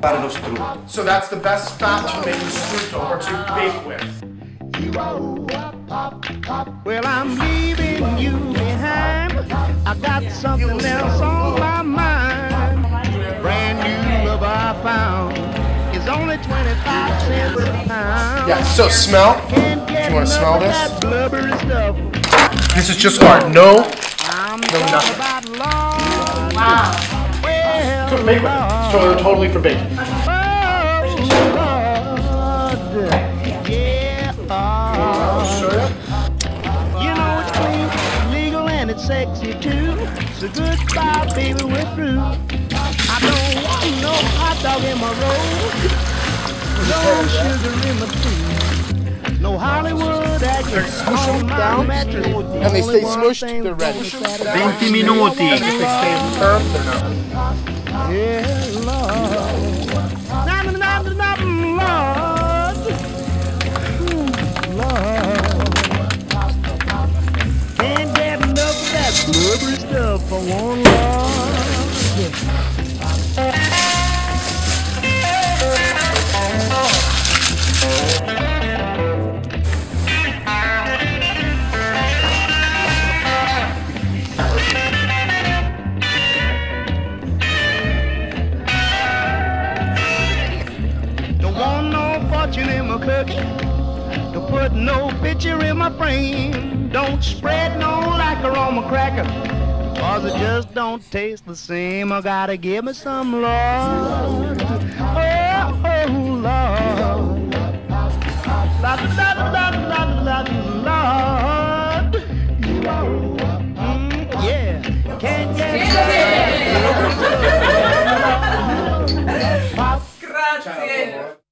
Fare lo strutto. So that's the best fat to make the strutto or to bake with. Well, I'm leaving you behind. I got something else on my mind. Brand new love I found. It's only 25 cents a pound. Yeah, so smell. If you want to smell this. This is just hard. No, nothing. Wow. To make with it. So totally for baking. You know it's clean, legal, and it's sexy too. So goodbye, baby, we're through. I don't want no hot dog in my roll, no sugar in my food, no Hollywood acting. They're squishing down, and they stay squished. They're ready. 20 minuti. And if they stay in term, they're not. Yeah, Lord. Can't get enough of that blubbery stuff for one to put no picture in my frame. Don't spread no lacquer on my cracker, cause it just don't taste the same. I gotta give me some Lord. Oh, Lord. La da da da da da, Lord. Yeah. Can't get it. Grazie.